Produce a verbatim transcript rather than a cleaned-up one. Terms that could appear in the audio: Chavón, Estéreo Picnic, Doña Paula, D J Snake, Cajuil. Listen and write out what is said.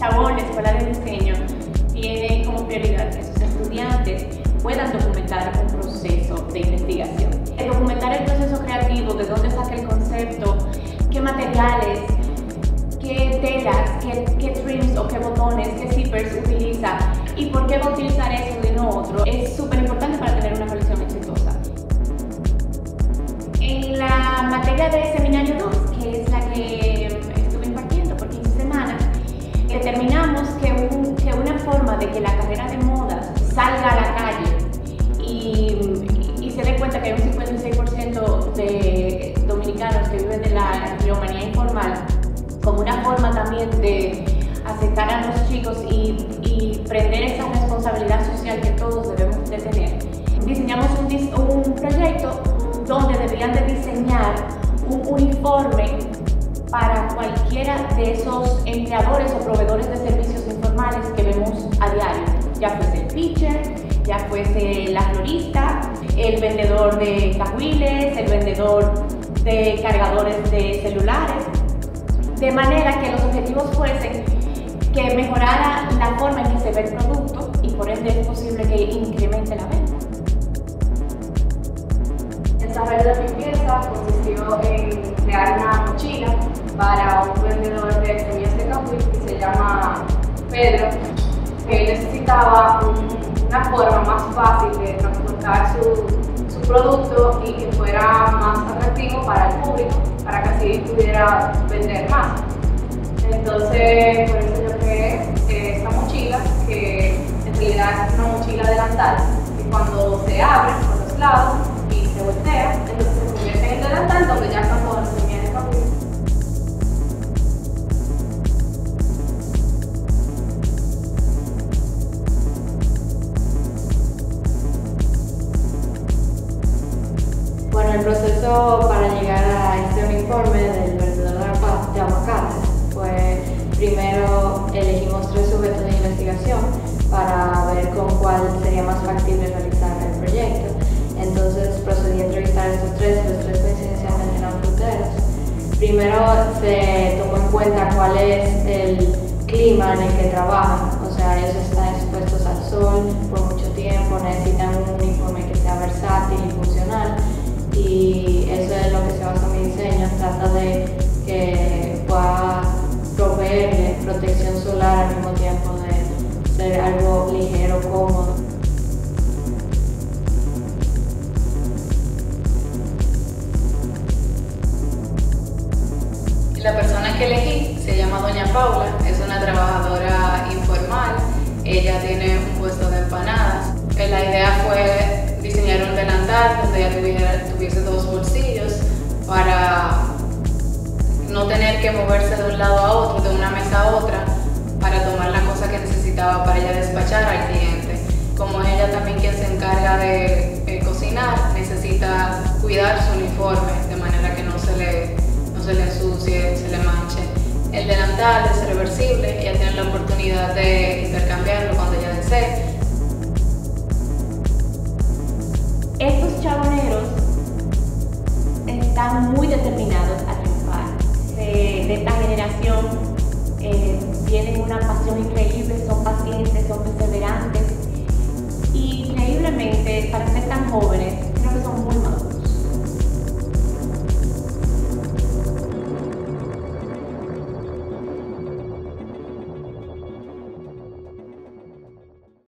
Chavón, la Escuela de Diseño, tiene como prioridad que sus estudiantes puedan documentar un proceso de investigación. Documentar el proceso creativo, de dónde saca el concepto, qué materiales, qué telas, qué, qué trims o qué botones, qué zippers utiliza y por qué va a utilizar eso y no otro, es súper importante para tener una colección exitosa. En la materia de seminario dos, que es la que estuve impartiendo por quince semanas, determinamos que, un, que una forma de que la carrera de modas salga a la calle y, y se dé cuenta que hay un cincuenta y seis por ciento de dominicanos que viven de la empleomanía informal, como una forma también de aceptar a los chicos y, y prender esa responsabilidad social que todos debemos de tener. Diseñamos un, un proyecto donde deberían de diseñar un uniforme para cualquiera de esos empleadores o proveedores de servicios informales que vemos a diario, ya fuese el pitcher, ya fuese la florista, el vendedor de cajuiles, el vendedor de cargadores de celulares, de manera que los objetivos fuesen que mejorara la forma en que se ve el producto y por ende es posible que incremente la venta. El desarrollo de limpieza consistió en crear una mochila para un vendedor de semillas de cajuil que se llama Pedro, que necesitaba un, una forma más fácil de transportar su, su producto y que fuera más atractivo para el público, para que así pudiera vender más. Entonces, por eso yo creé eh, esta mochila, que en realidad es una mochila delantal, que cuando se abre por los lados y se voltea, entonces se convierte en delantal donde ya están todas las semillas de cajuil. Bueno, el proceso para llegar a este uniforme del vendedor de aguacates fue primero elegimos tres sujetos de investigación para ver con cuál sería más factible realizar el proyecto. Entonces procedí a entrevistar a estos tres, los tres coincidencialmente eran fruteros. Primero se tomó en cuenta cuál es el clima en el que trabajan, o sea, ellos están expuestos al sol por mucho tiempo, necesitan un uniforme que sea versátil y funcional. Y eso es lo que se basa en mi diseño, trata de que pueda proveerle protección solar al mismo tiempo de ser algo ligero, cómodo. La persona que elegí se llama Doña Paula, es una trabajadora informal, ella tiene un puesto de empanadas. La idea fue diseñar un delantal donde ella tuviera, tuviese dos bolsillos para no tener que moverse de un lado a otro, de una mesa a otra, para tomar la cosa que necesitaba para ella despachar al cliente. Como ella también quien se encarga de eh, cocinar, necesita cuidar su uniforme de manera que no se le, no se le ensucie, se le manche. El delantal es reversible, ella tiene la oportunidad de intercambiarlo cuando ella desee. Estos chaboneros están muy determinados